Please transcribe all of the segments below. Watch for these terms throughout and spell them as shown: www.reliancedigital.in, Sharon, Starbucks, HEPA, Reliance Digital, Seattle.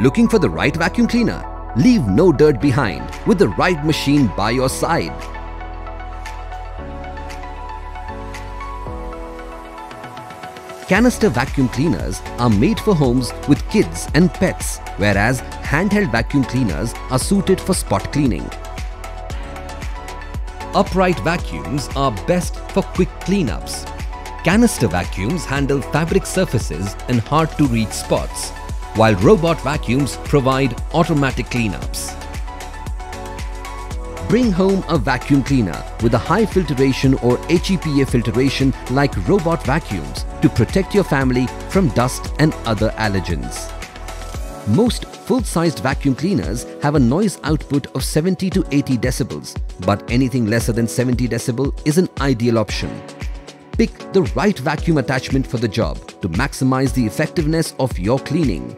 Looking for the right vacuum cleaner? Leave no dirt behind with the right machine by your side. Canister vacuum cleaners are made for homes with kids and pets, whereas handheld vacuum cleaners are suited for spot cleaning. Upright vacuums are best for quick cleanups. Canister vacuums handle fabric surfaces and hard-to-reach spots, while robot vacuums provide automatic cleanups. Bring home a vacuum cleaner with a high filtration or HEPA filtration like robot vacuums to protect your family from dust and other allergens. Most full-sized vacuum cleaners have a noise output of 70 to 80 decibels, but anything lesser than 70 decibel is an ideal option. Pick the right vacuum attachment for the job to maximize the effectiveness of your cleaning.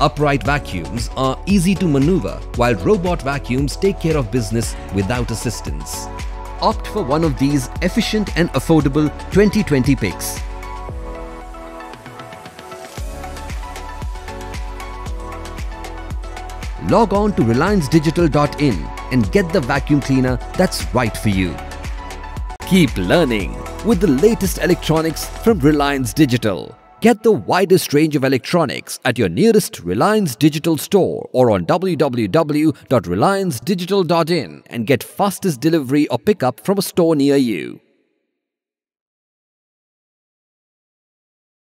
Upright vacuums are easy to maneuver, while robot vacuums take care of business without assistance. Opt for one of these efficient and affordable 2020 picks. Log on to reliancedigital.in and get the vacuum cleaner that's right for you. Keep learning with the latest electronics from Reliance Digital. Get the widest range of electronics at your nearest Reliance Digital store or on www.reliancedigital.in and get fastest delivery or pickup from a store near you.